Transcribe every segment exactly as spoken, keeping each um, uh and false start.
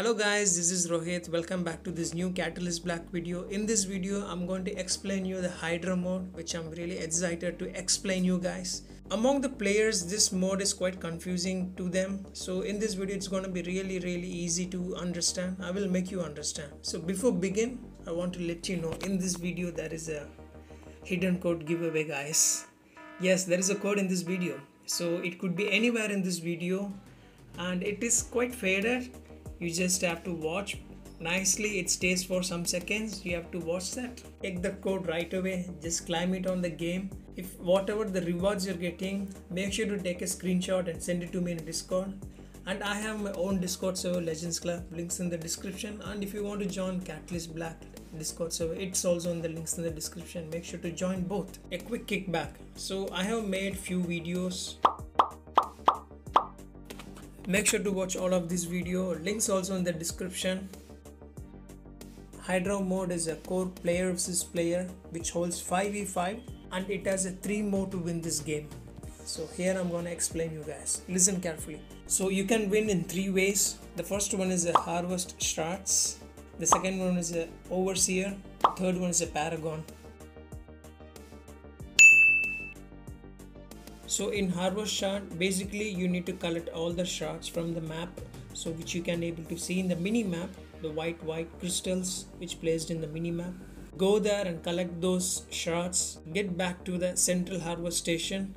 Hello guys, this is Rohit. Welcome back to this new Catalyst Black video. In this video, I'm going to explain you the Hydra mode, which I'm really excited to explain you guys. Among the players, this mode is quite confusing to them. So in this video, it's going to be really, really easy to understand. I will make you understand. So before begin, I want to let you know in this video, there is a hidden code giveaway guys. Yes, there is a code in this video. So it could be anywhere in this video and it is quite faded. You just have to watch nicely. It stays for some seconds. You have to watch that. Take the code right away. Just claim it on the game. If whatever the rewards you're getting, make sure to take a screenshot and send it to me in Discord. And I have my own Discord server, Legends Club. Links in the description. And if you want to join Catalyst Black Discord server, it's also in the links in the description. Make sure to join both. A quick kickback. So I have made few videos. Make sure to watch all of this video, links also in the description. Hydra mode is a core player versus player which holds five v five and it has a three mode to win this game. So here I'm gonna explain you guys, listen carefully. So you can win in three ways. The first one is a Harvest Strats, the second one is a Overseer, the third one is a Paragon. So in Harvest Shard, basically you need to collect all the shards from the map, so which you can able to see in the mini map, the white white crystals which placed in the mini map. Go there and collect those shards. Get back to the central harvest station.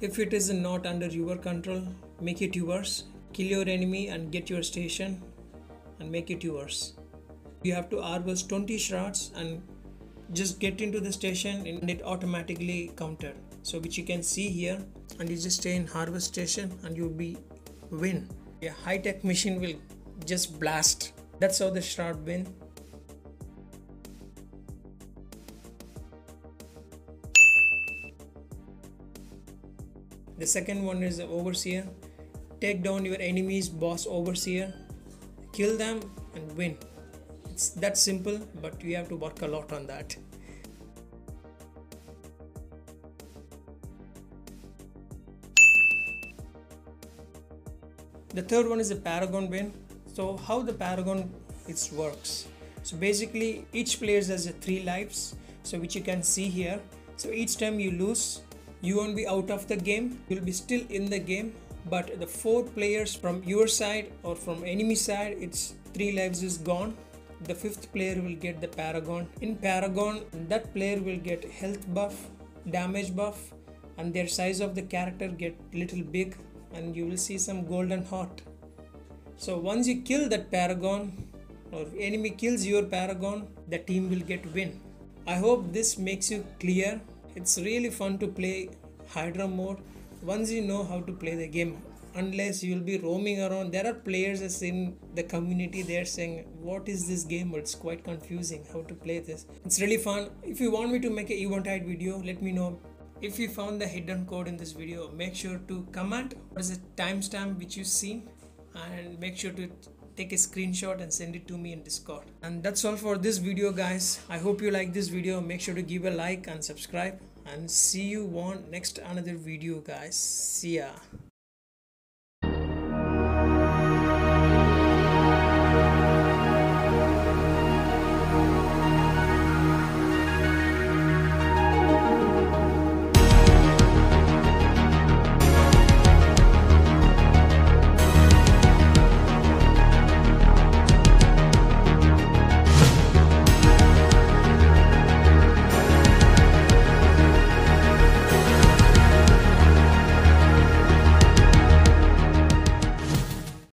If it is not under your control, make it yours. Kill your enemy and get your station and make it yours. You have to harvest twenty shards and just get into the station and it automatically counted. So which you can see here, and you just stay in harvest station and you'll be win. A high-tech machine will just blast. That's how the shroud win. The second one is the Overseer. Take down your enemy's boss Overseer, kill them and win. It's that simple, but you have to work a lot on that. The third one is the Paragon win. So how the Paragon it works. So basically each player has a three lives, so which you can see here. So each time you lose, you won't be out of the game. You'll be still in the game, but the four players from your side or from enemy side, its three lives is gone. The fifth player will get the Paragon. In Paragon, that player will get health buff, damage buff, and their size of the character get little big, and you will see some golden heart. So once you kill that Paragon, or if enemy kills your Paragon, the team will get win. I hope this makes you clear. It's really fun to play Hydra mode once you know how to play the game. Unless you will be roaming around. There are players as in the community, they are saying, what is this game? It's quite confusing how to play this. It's really fun. If you want me to make an eventide video, let me know. If you found the hidden code in this video, make sure to comment what is the timestamp which you see, and make sure to take a screenshot and send it to me in Discord. And that's all for this video guys. I hope you like this video. Make sure to give a like and subscribe, and see you on next another video guys. See ya.